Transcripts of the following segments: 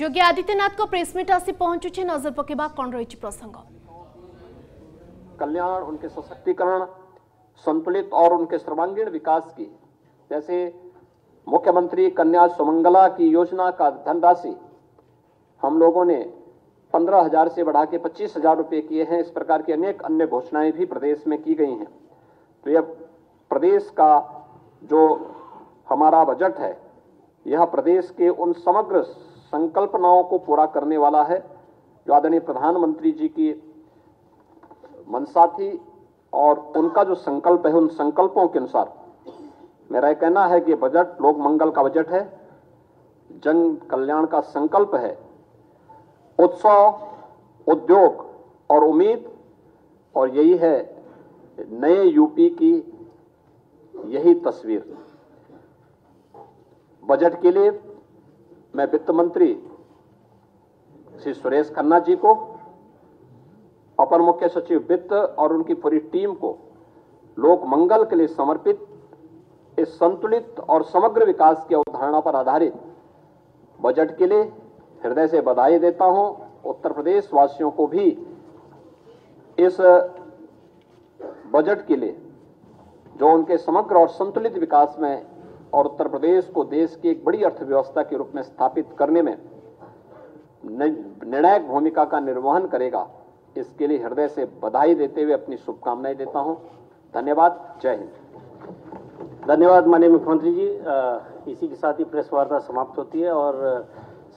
Yogi Adityanath press meet आसी पहुंचुचे नजर पकेबा कोन रहिछि प्रसंग। कल्याण, उनके सशक्तिकरण, संतुलित और उनके सर्वांगीण विकास की, जैसे मुख्यमंत्री कन्या सुमंगला की योजना का धनराशि हम लोगों ने 15,000 से बढ़ा के 25,000 रुपये किए हैं। इस प्रकार की अनेक अन्य घोषणाएं भी प्रदेश में की गई हैं। तो यह प्रदेश का जो हमारा बजट है, यह प्रदेश के उन समग्र संकल्पनाओं को पूरा करने वाला है जो आदरणीय प्रधानमंत्री जी की मनसा थी और उनका जो संकल्प है, उन संकल्पों के अनुसार मेरा यह कहना है कि बजट लोक मंगल का बजट है, जन कल्याण का संकल्प है। उत्सव, उद्योग और उम्मीद, और यही है नए यूपी की यही तस्वीर। बजट के लिए मैं वित्त मंत्री श्री सुरेश खन्ना जी को, अपर मुख्य सचिव वित्त और उनकी पूरी टीम को लोक मंगल के लिए समर्पित इस संतुलित और समग्र विकास की अवधारणा पर आधारित बजट के लिए हृदय से बधाई देता हूं। उत्तर प्रदेश वासियों को भी इस बजट के लिए जो उनके समग्र और संतुलित विकास में और उत्तर प्रदेश को देश की एक बड़ी अर्थव्यवस्था के रूप में स्थापित करने में निर्णायक भूमिका का निर्वहन करेगा, इसके लिए हृदय से बधाई देते हुए अपनी शुभकामनाएं देता हूं। धन्यवाद, जय हिंद। धन्यवाद माननीय मुख्यमंत्री जी। इसी के साथ ही प्रेस वार्ता समाप्त होती है और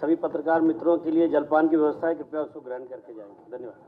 सभी पत्रकार मित्रों के लिए जलपान की व्यवस्था है, कृपया उसको ग्रहण करके जाएंगे। धन्यवाद।